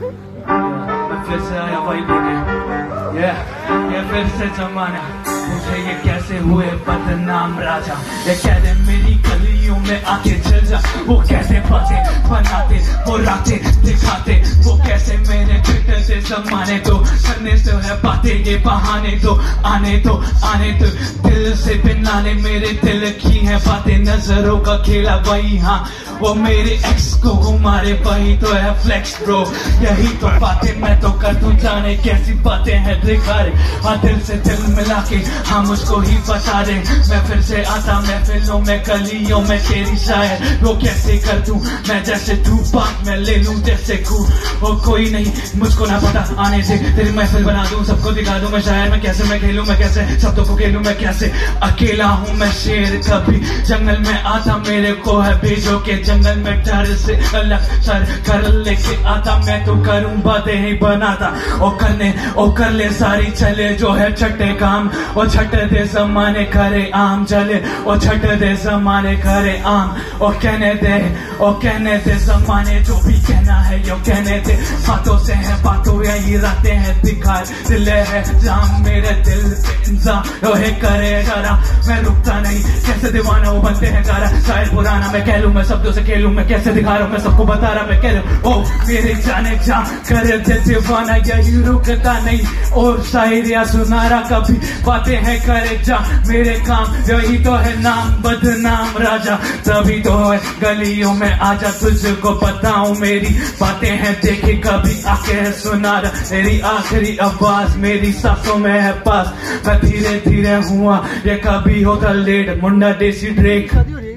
फिर से आया वही लेके ये फिर से जमाना मुझे ये कैसे हुए बदनाम राजा, ये कैसे मेरी गलियों में आके चल जा, वो कैसे बातें बनाते वो रातें दिखाते, वो कैसे मेरे ट्विटर से जमाने दो, करने से है बातें ये बहाने दो, आने दो आने दो दिल से पिनाने मेरे दिल की है बातें, नजरों का खेला वही हाँ वो मेरे एक्स को घुमारे वही तो है फ्लेक्स ब्रो, यही तो बातें मैं तो कर तू जाने कैसी बातें हैं दिखारे, हाँ दिल से दिल मिला के हाँ मुझको ही बता दे, मैं फिर से आता महफिलों में गलियों में तेरी शायर, वो कैसे कर दूं मैं जैसे तू बात मैं ले लूं जैसे खूब, वो कोई नहीं मुझको ना पता आने से तेरी महफिल बना दूं, सबको दिखा दूं मैं शायर, मैं खेलूं मैं कैसे शब्दों को खेलूं मैं कैसे, अकेला हूँ मैं शेर कभी जंगल में आता मेरे को है बीजों के जंगल में डर से अलग सर कर लेके आता, मैं तो करूं बातें ही बनाता ओ कर ले सारी चले जो है छठे काम, ओ छठ दे जमाने करे आम चले, ओ छठ दे जमाने करे आम, ओ कहने दे जमाने जो भी कहना है यो कहने दे, बातों से है बातों यही रातें हैं दिखार, दिल है जाम मेरे दिल पे इंसान है करे जरा, मैं रुकता नहीं कैसे दीवाना हो बनते हैं गारा, शायर पुराना मैं कह लूं मैं शब्दों से खेलूं मैं कैसे दिखा रहा हूँ मैं सबको बता रहा मैं कह रहा हूँ, ओ मेरे जाने जा करे दीवाना यही रुकता नहीं, और शायरिया सुना रहा कभी बातें हैं करे जा मेरे काम, यही तो है नाम बदनाम राजा, तभी तो है गलियों में आजा तुझको बताऊं मेरी बातें हैं देखे कभी आके है सुना रहा तेरी आखिरी आवाज, मेरी सांसों में है पास मैं धीरे धीरे हुआ ये कभी होता लेट मुन्ना देसी ड्रेक।